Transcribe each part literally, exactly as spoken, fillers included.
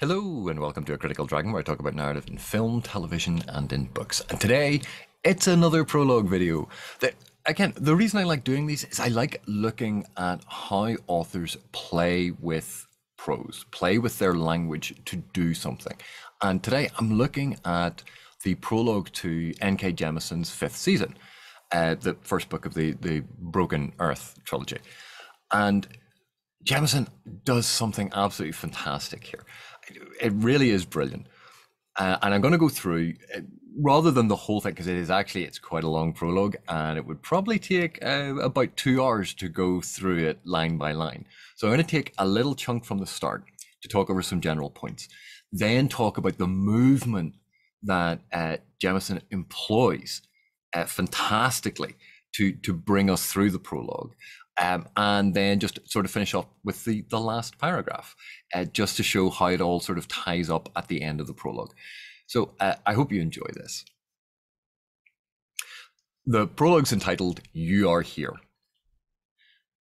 Hello and welcome to A Critical Dragon, where I talk about narrative in film, television and in books. And today it's another prologue video. The, again, the reason I like doing these is I like looking at how authors play with prose, play with their language to do something. And today I'm looking at the prologue to N K Jemisin's Fifth Season, uh, the first book of the, the Broken Earth trilogy. And Jemisin does something absolutely fantastic here. It really is brilliant. Uh, and I'm going to go through, uh, rather than the whole thing, because it is actually, it's quite a long prologue, and it would probably take uh, about two hours to go through it line by line. So I'm going to take a little chunk from the start to talk over some general points, then talk about the movement that uh, Jemisin employs uh, fantastically to, to bring us through the prologue. Um, and then just sort of finish up with the, the last paragraph, uh, just to show how it all sort of ties up at the end of the prologue. So uh, I hope you enjoy this. The prologue's entitled, "You Are Here."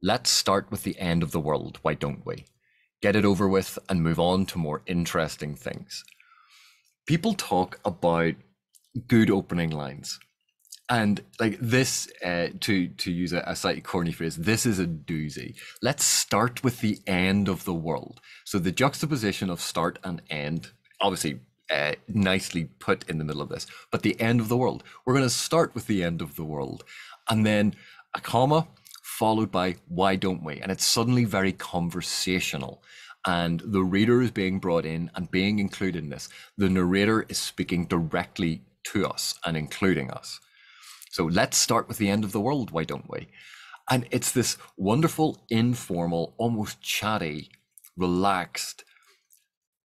Let's start with the end of the world, why don't we? Get it over with and move on to more interesting things. People talk about good opening lines. And like this, uh, to to use a, a slightly corny phrase, this is a doozy. Let's start with the end of the world. So the juxtaposition of start and end, obviously uh, nicely put in the middle of this, but the end of the world. We're going to start with the end of the world, and then a comma followed by why don't we? And it's suddenly very conversational. And the reader is being brought in and being included in this. The narrator is speaking directly to us and including us. So let's start with the end of the world, why don't we? And it's this wonderful, informal, almost chatty, relaxed,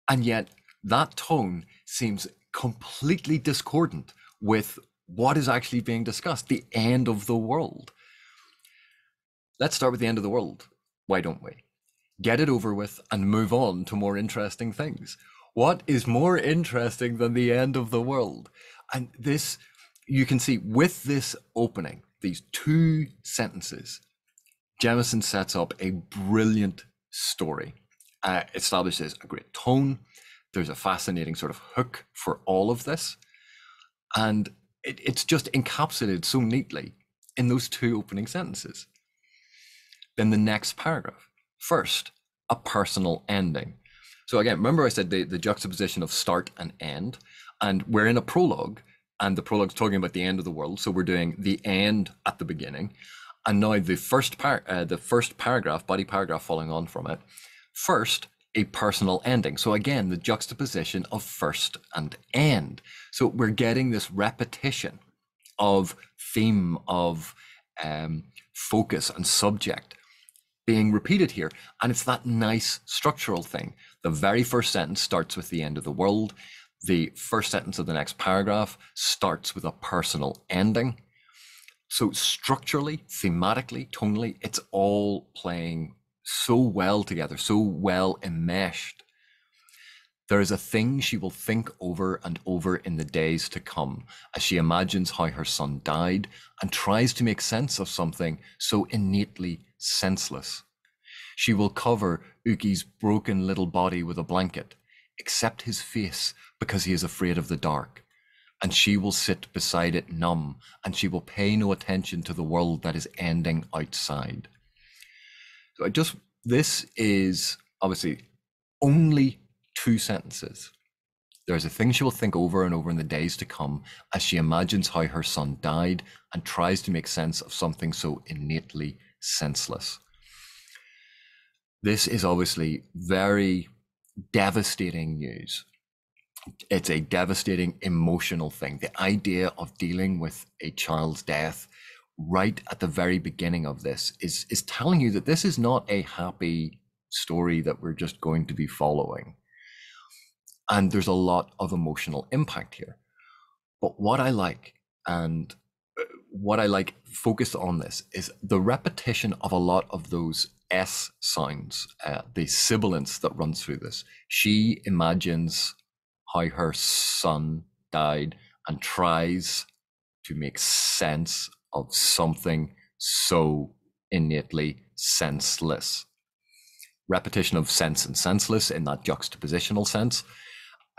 and yet that tone seems completely discordant with what is actually being discussed, the end of the world. Let's start with the end of the world, why don't we? Get it over with and move on to more interesting things. What is more interesting than the end of the world? And this, you can see with this opening, these two sentences, Jemisin sets up a brilliant story, uh, establishes a great tone. There's a fascinating sort of hook for all of this. And it, it's just encapsulated so neatly in those two opening sentences. Then the next paragraph, first, a personal ending. So again, remember I said the, the juxtaposition of start and end, and we're in a prologue. And the prologue's talking about the end of the world, so we're doing the end at the beginning. And now the first par uh, the first paragraph, body paragraph following on from it, first, a personal ending. So again, the juxtaposition of first and end. So we're getting this repetition of theme, of um, focus and subject being repeated here. And it's that nice structural thing. The very first sentence starts with the end of the world. The first sentence of the next paragraph starts with a personal ending. So structurally, thematically, tonally, it's all playing so well together, so well enmeshed. There is a thing she will think over and over in the days to come as she imagines how her son died and tries to make sense of something so innately senseless. She will cover Uki's broken little body with a blanket, except his face, because he is afraid of the dark, and she will sit beside it numb, and she will pay no attention to the world that is ending outside. So I just, this is obviously only two sentences. There is a thing she will think over and over in the days to come as she imagines how her son died and tries to make sense of something so innately senseless. This is obviously very devastating news. It's a devastating emotional thing. The idea of dealing with a child's death right at the very beginning of this is, is telling you that this is not a happy story that we're just going to be following. And there's a lot of emotional impact here. But what I like, and what I like focused on this, is the repetition of a lot of those S sounds, uh, the sibilance that runs through this. She imagines how her son died and tries to make sense of something so innately senseless. repetition of sense and senseless in that juxtapositional sense.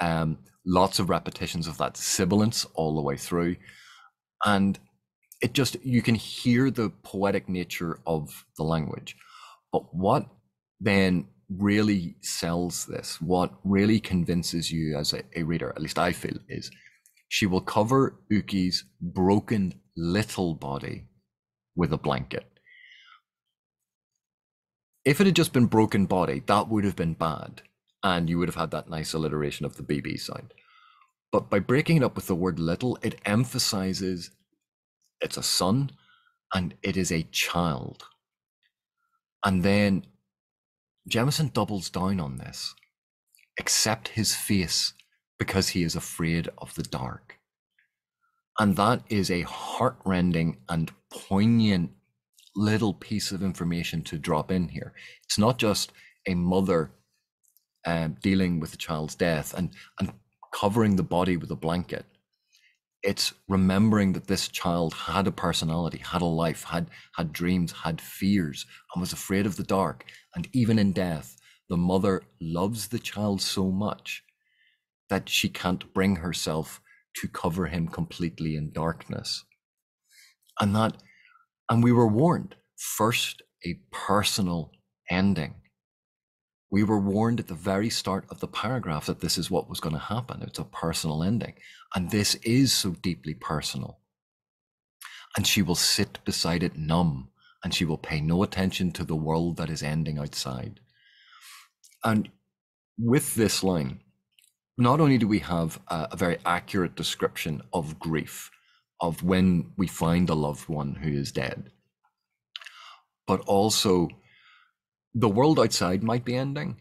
Um, lots of repetitions of that sibilance all the way through. And it just, you can hear the poetic nature of the language. But what then really sells this, what really convinces you as a, a reader, at least I feel, is she will cover Uki's broken little body with a blanket. If it had just been broken body, that would have been bad, and you would have had that nice alliteration of the B B sound. But by breaking it up with the word little, it emphasizes it's a son and it is a child. And then Jemisin doubles down on this. Accept his face because he is afraid of the dark. And that is a heartrending and poignant little piece of information to drop in here. It's not just a mother um, dealing with a child's death and, and covering the body with a blanket. It's remembering that this child had a personality, had a life, had, had dreams, had fears, and was afraid of the dark. And even in death, the mother loves the child so much that she can't bring herself to cover him completely in darkness. And that, and we were warned, first a personal ending. We were warned at the very start of the paragraph that this is what was going to happen. It's a personal ending. And this is so deeply personal. And she will sit beside it numb, and she will pay no attention to the world that is ending outside. And with this line, not only do we have a, a very accurate description of grief, of when we find a loved one who is dead, but also the world outside might be ending,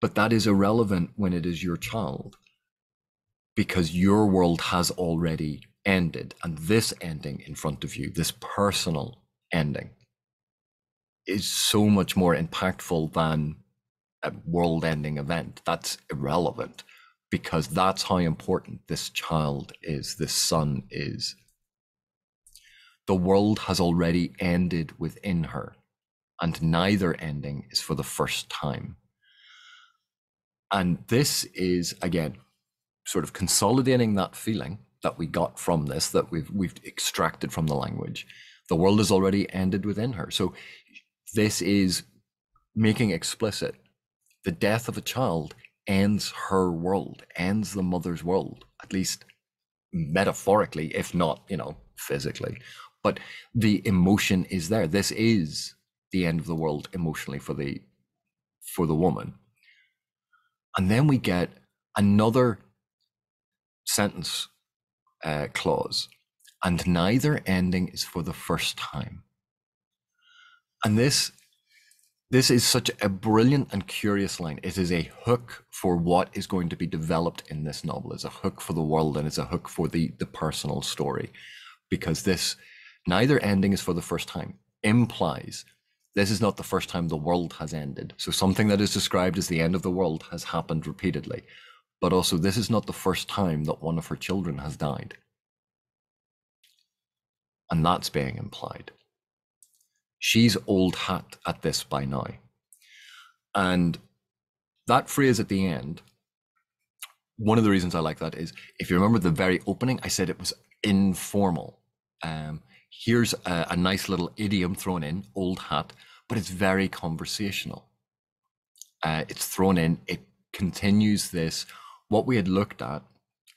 but that is irrelevant when it is your child, because your world has already ended. And this ending in front of you, this personal ending, is so much more impactful than a world-ending event. That's irrelevant, because that's how important this child is, this son is. The world has already ended within her, and neither ending is for the first time. And this is, again, sort of consolidating that feeling that we got from this, that we've, we've extracted from the language. The world has already ended within her. So this is making explicit the death of a child ends her world, ends the mother's world, at least metaphorically, if not, you know, physically. But the emotion is there. This is the end of the world emotionally for the for the woman. And then we get another sentence uh, clause, and neither ending is for the first time. And this this is such a brilliant and curious line. It is a hook for what is going to be developed in this novel. It's a hook for the world, and it's a hook for the the personal story, because this neither ending is for the first time implies this is not the first time the world has ended. So something that is described as the end of the world has happened repeatedly, but also this is not the first time that one of her children has died. And that's being implied. She's old hat at this by now. And that phrase at the end, one of the reasons I like that is, if you remember the very opening, I said it was informal. Um, Here's a, a nice little idiom thrown in, old hat, but it's very conversational. Uh, it's thrown in, it continues this, what we had looked at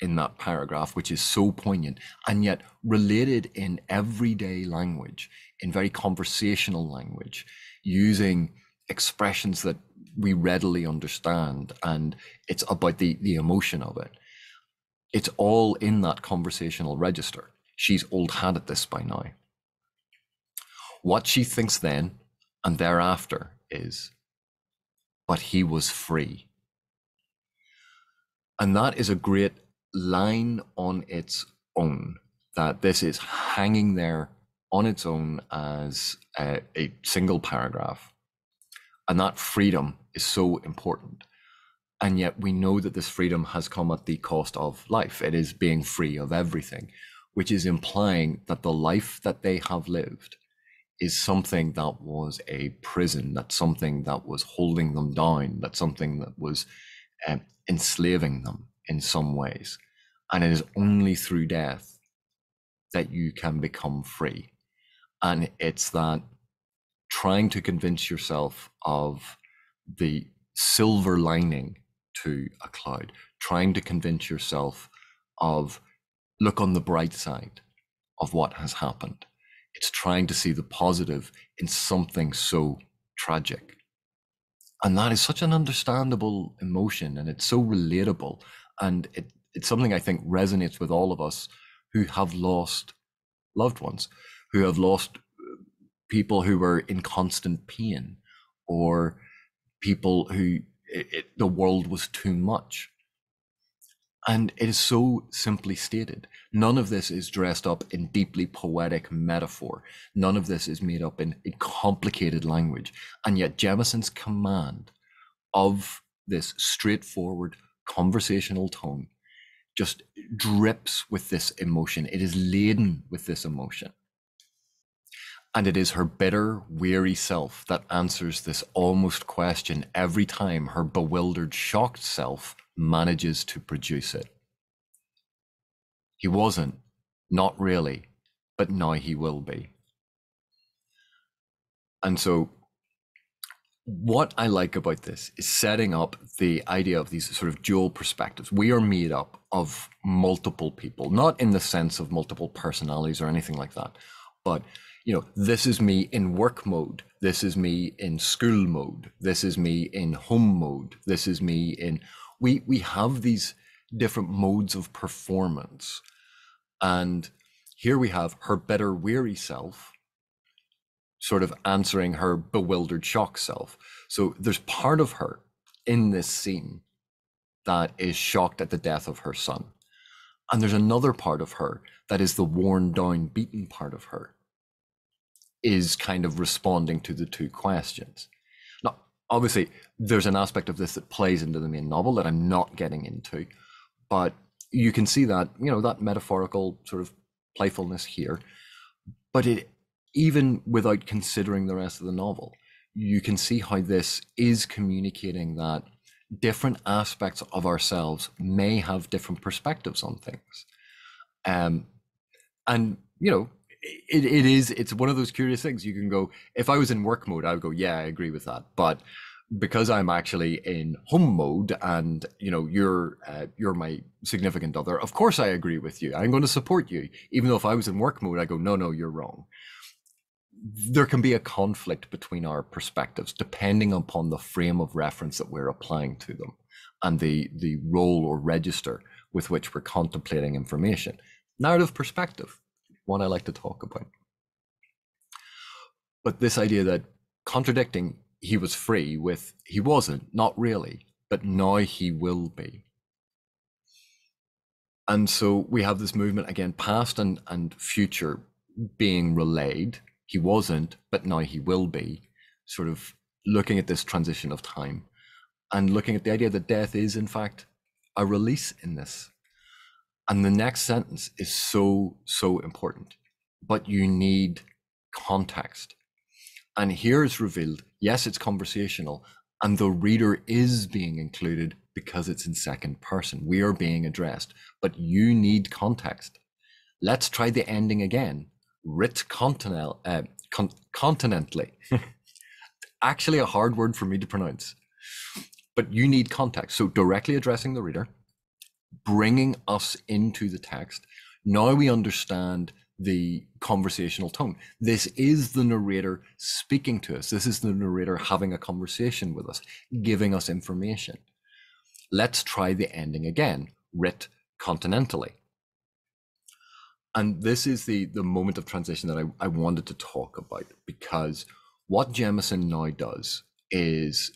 in that paragraph, which is so poignant, and yet related in everyday language, in very conversational language, using expressions that we readily understand, and it's about the, the emotion of it. It's all in that conversational register. She's old hat at this by now. What she thinks then and thereafter is, but he was free. And that is a great line on its own, that this is hanging there on its own as a, a single paragraph. And that freedom is so important. And yet we know that this freedom has come at the cost of life. It is being free of everything, which is implying that the life that they have lived is something that was a prison, that's something that was holding them down, that's something that was um, enslaving them in some ways. And it is only through death that you can become free. And it's that trying to convince yourself of the silver lining to a cloud, trying to convince yourself of, look on the bright side of what has happened. It's trying to see the positive in something so tragic. And that is such an understandable emotion, and it's so relatable. And it, it's something I think resonates with all of us who have lost loved ones, who have lost people who were in constant pain, or people who it, it, the world was too much. And it is so simply stated. None of this is dressed up in deeply poetic metaphor. None of this is made up in, in complicated language. And yet Jemisin's command of this straightforward conversational tone just drips with this emotion. It is laden with this emotion. And it is her bitter, weary self that answers this almost question every time her bewildered, shocked self manages to produce it. He wasn't, not really, but now he will be. And so what I like about this is setting up the idea of these sort of dual perspectives. We are made up of multiple people, not in the sense of multiple personalities or anything like that, but you know, this is me in work mode. This is me in school mode. This is me in home mode. This is me in... We we have these different modes of performance. And here we have her bitter, weary self sort of answering her bewildered, shocked self. So there's part of her in this scene that is shocked at the death of her son. And there's another part of her that is the worn down, beaten part of her, is kind of responding to the two questions. Now, obviously, there's an aspect of this that plays into the main novel that I'm not getting into, but you can see that, you know, that metaphorical sort of playfulness here. But it, even without considering the rest of the novel, you can see how this is communicating that different aspects of ourselves may have different perspectives on things. Um, and, you know, It, it is, it's one of those curious things. You can go, if I was in work mode, I would go, yeah, I agree with that. But because I'm actually in home mode and, you know, you're, uh, you're my significant other, of course I agree with you. I'm going to support you. Even though if I was in work mode, I go, no, no, you're wrong. There can be a conflict between our perspectives, depending upon the frame of reference that we're applying to them and the, the role or register with which we're contemplating information. Narrative perspective, one I like to talk about. But this idea that contradicting he was free with he wasn't, not really, but now he will be. And so we have this movement again, past and, and future being relayed. He wasn't, but now he will be, sort of looking at this transition of time and looking at the idea that death is in fact a release in this. And the next sentence is so, so important, but you need context. And here is revealed, yes, it's conversational, and the reader is being included because it's in second person. We are being addressed, but you need context. Let's try the ending again, writ continentally. Uh, con continentally. Actually a hard word for me to pronounce, but you need context. So directly addressing the reader, bringing us into the text. Now we understand the conversational tone. This is the narrator speaking to us. This is the narrator having a conversation with us, giving us information. Let's try the ending again, writ continentally. And this is the, the moment of transition that I, I wanted to talk about, because what Jemisin now does is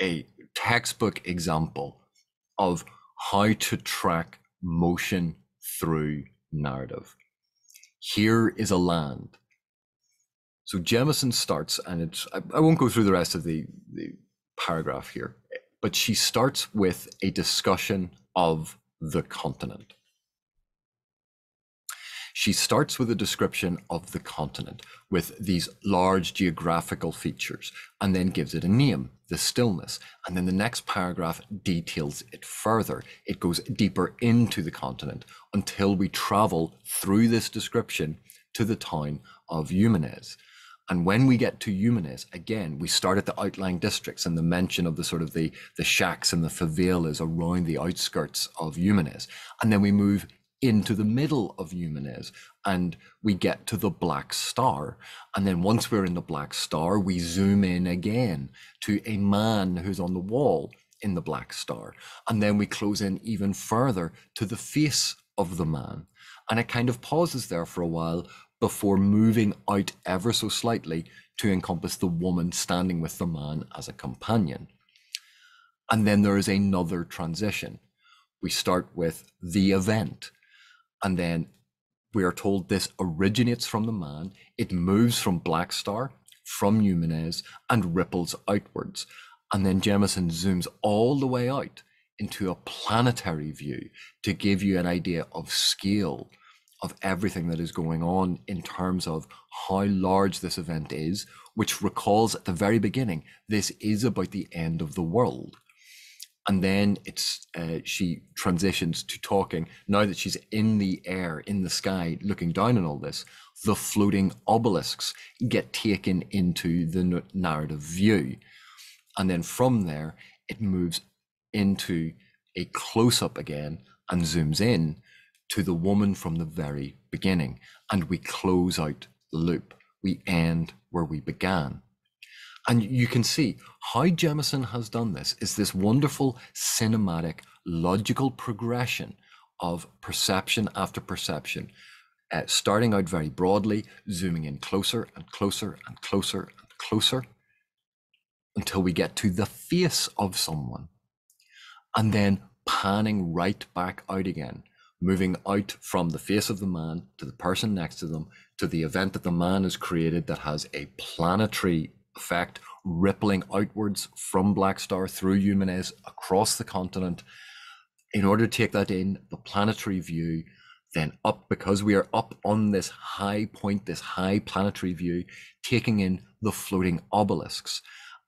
a textbook example of how to track motion through narrative. Here is a land. So Jemisin starts, and it's, I, I won't go through the rest of the, the paragraph here, but she starts with a discussion of the continent. she starts with a description of the continent with these large geographical features and then gives it a name, The Stillness. And then the next paragraph details it further. It goes deeper into the continent until we travel through this description to the town of Yumenes. And when we get to Yumenes, again, we start at the outlying districts and the mention of the sort of the, the shacks and the favelas around the outskirts of Yumenes. And then we move into the middle of Yumenes and we get to the Black Star. And then once we're in the Black Star, we zoom in again to a man who's on the wall in the Black Star. And then we close in even further to the face of the man. And it kind of pauses there for a while before moving out ever so slightly to encompass the woman standing with the man as a companion. And then there is another transition. We start with the event, and then we are told this originates from the man. It moves from Black Star, from Yumenes, and ripples outwards. And then Jemisin zooms all the way out into a planetary view to give you an idea of scale of everything that is going on in terms of how large this event is, which recalls at the very beginning, this is about the end of the world. And then it's uh, she transitions to talking, now that she's in the air, in the sky, looking down on all this, the floating obelisks get taken into the narrative view. And then from there, it moves into a close-up again and zooms in to the woman from the very beginning. And we close out the loop. We end where we began. And you can see how Jemisin has done this is this wonderful cinematic, logical progression of perception after perception, uh, starting out very broadly, zooming in closer and closer and closer and closer until we get to the face of someone, and then panning right back out again, moving out from the face of the man to the person next to them, to the event that the man has created that has a planetary effect, rippling outwards from Black Star through Yumenes across the continent. In order to take that in, the planetary view, then up, because we are up on this high point, this high planetary view, taking in the floating obelisks.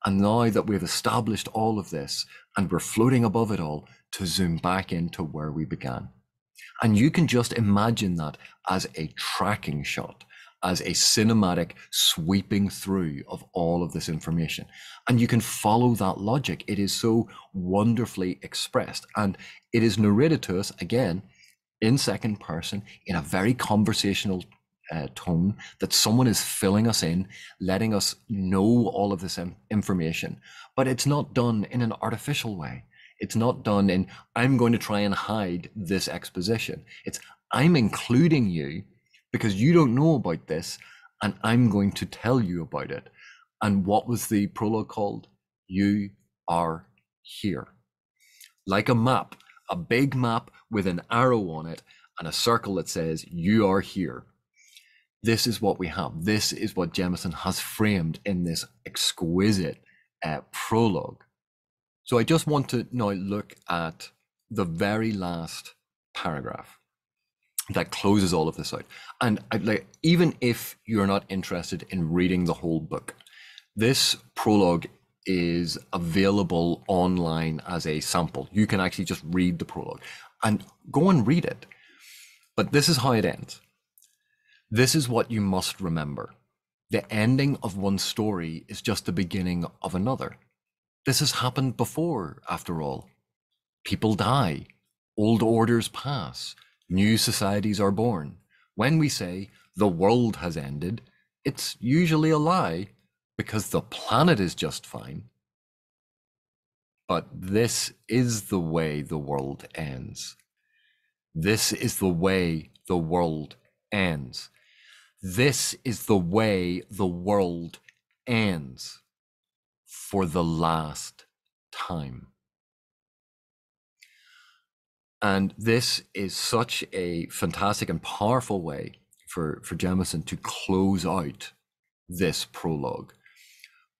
And now that we've established all of this and we're floating above it all, to zoom back into where we began. And you can just imagine that as a tracking shot, as a cinematic sweeping through of all of this information. And you can follow that logic. It is so wonderfully expressed. And it is narrated to us, again, in second person, in a very conversational uh, tone, that someone is filling us in, letting us know all of this information. But it's not done in an artificial way. It's not done in, I'm going to try and hide this exposition. It's, I'm including you because you don't know about this, and I'm going to tell you about it. And what was the prologue called? You are here. Like a map, a big map with an arrow on it and a circle that says, you are here. This is what we have. This is what Jemisin has framed in this exquisite uh, prologue. So I just want to now look at the very last paragraph that closes all of this out. And I'd like, even if you're not interested in reading the whole book, this prologue is available online as a sample. You can actually just read the prologue and go and read it. But this is how it ends. This is what you must remember. The ending of one story is just the beginning of another. This has happened before, after all. People die, old orders pass, new societies are born. When we say the world has ended, it's usually a lie because the planet is just fine. But this is the way the world ends. This is the way the world ends. This is the way the world ends for the last time. And this is such a fantastic and powerful way for, for Jemisin to close out this prologue,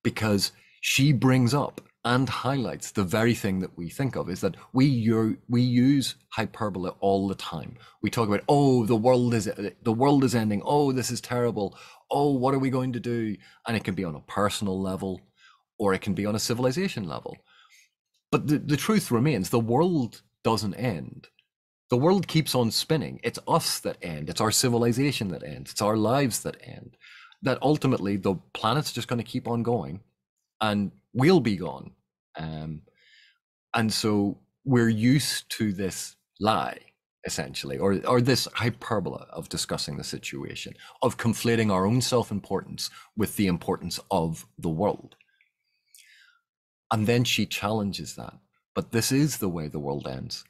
because she brings up and highlights the very thing that we think of, is that we we use hyperbole all the time. We talk about, oh, the world is the world is ending. Oh, this is terrible. Oh, what are we going to do? And it can be on a personal level, or it can be on a civilization level. But the, the truth remains, the world doesn't end. The world keeps on spinning. It's us that end. It's our civilization that ends. It's our lives that end. That ultimately the planet's just going to keep on going, and we'll be gone. Um, and so we're used to this lie, essentially, or, or this hyperbole of discussing the situation, of conflating our own self-importance with the importance of the world. And then she challenges that. But this is the way the world ends.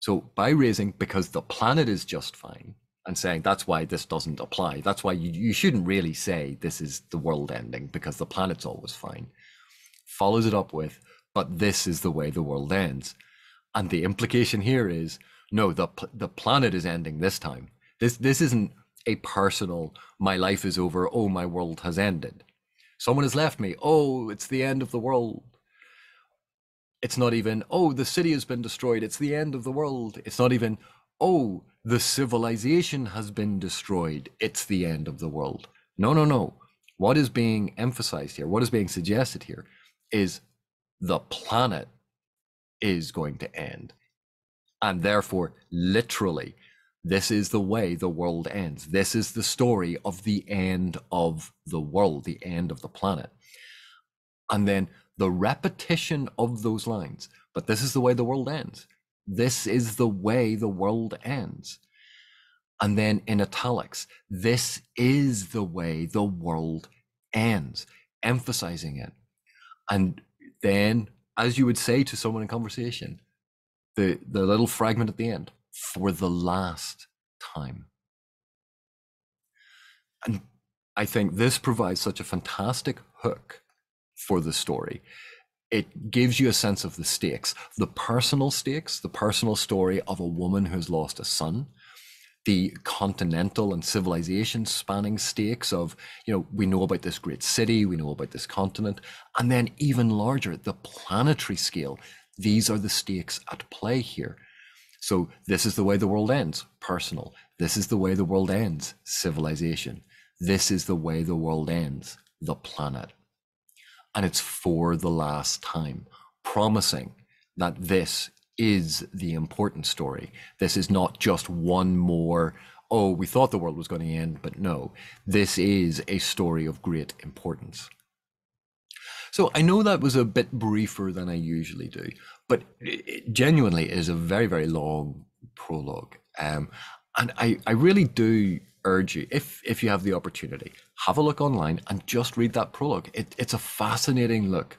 So by raising, because the planet is just fine, and saying that's why this doesn't apply, that's why you, you shouldn't really say this is the world ending, because the planet's always fine, follows it up with, but this is the way the world ends. And the implication here is, no, the, the planet is ending this time. This, this isn't a personal, my life is over, oh, my world has ended. Someone has left me, oh, it's the end of the world. It's not even, oh, the city has been destroyed, it's the end of the world. It's not even, oh, the civilization has been destroyed, it's the end of the world. No, no, no. What is being emphasized here, what is being suggested here, is the planet is going to end. And therefore, literally, this is the way the world ends. This is the story of the end of the world, the end of the planet. And then the repetition of those lines, but this is the way the world ends. This is the way the world ends. And then in italics, this is the way the world ends, emphasizing it. And then, as you would say to someone in conversation, the, the little fragment at the end, for the last time. And I think this provides such a fantastic hook for the story. It gives you a sense of the stakes, the personal stakes, the personal story of a woman who's lost a son, the continental and civilization spanning stakes of, you know, we know about this great city, we know about this continent, and then even larger, the planetary scale. These are the stakes at play here. So this is the way the world ends, personal. This is the way the world ends, civilization. This is the way the world ends, the planet. And it's for the last time, promising that this is the important story. This is not just one more, oh, we thought the world was going to end, but no, this is a story of great importance. So I know that was a bit briefer than I usually do, but it genuinely is a very, very long prologue. Um, and I, I really do urge you, if, if you have the opportunity, have a look online and just read that prologue. It, it's a fascinating look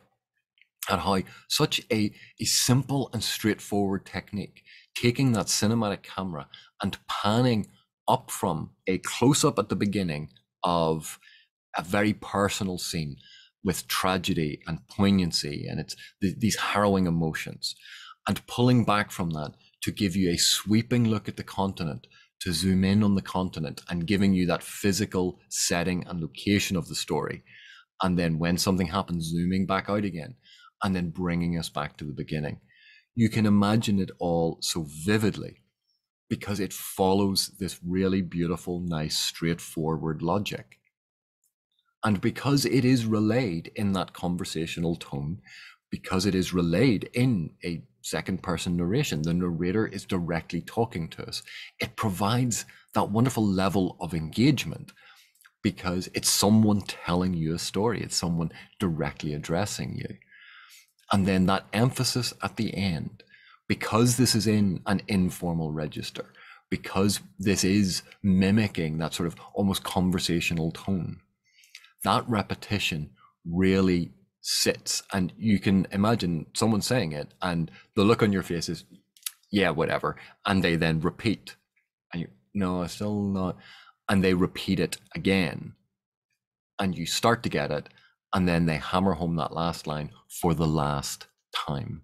at how such a, a simple and straightforward technique, taking that cinematic camera and panning up from a close-up at the beginning of a very personal scene with tragedy and poignancy, and it's th these harrowing emotions, and pulling back from that to give you a sweeping look at the continent, to zoom in on the continent and giving you that physical setting and location of the story. And then when something happens, zooming back out again, and then bringing us back to the beginning. You can imagine it all so vividly because it follows this really beautiful, nice, straightforward logic. And because it is relayed in that conversational tone, because it is relayed in a second person narration, the narrator is directly talking to us. It provides that wonderful level of engagement because it's someone telling you a story. It's someone directly addressing you. And then that emphasis at the end, because this is in an informal register, because this is mimicking that sort of almost conversational tone, that repetition really sits. And you can imagine someone saying it and the look on your face is, yeah, whatever. And they then repeat and you, no, still not. And they repeat it again and you start to get it. And then they hammer home that last line for the last time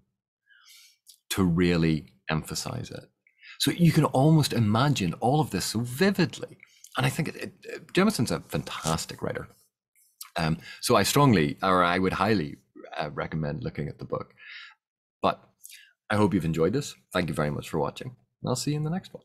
to really emphasize it. So you can almost imagine all of this so vividly. And I think it, it, Jemison's a fantastic writer. Um, so I strongly, or I would highly I recommend looking at the book. But I hope you've enjoyed this. Thank you very much for watching, and I'll see you in the next one.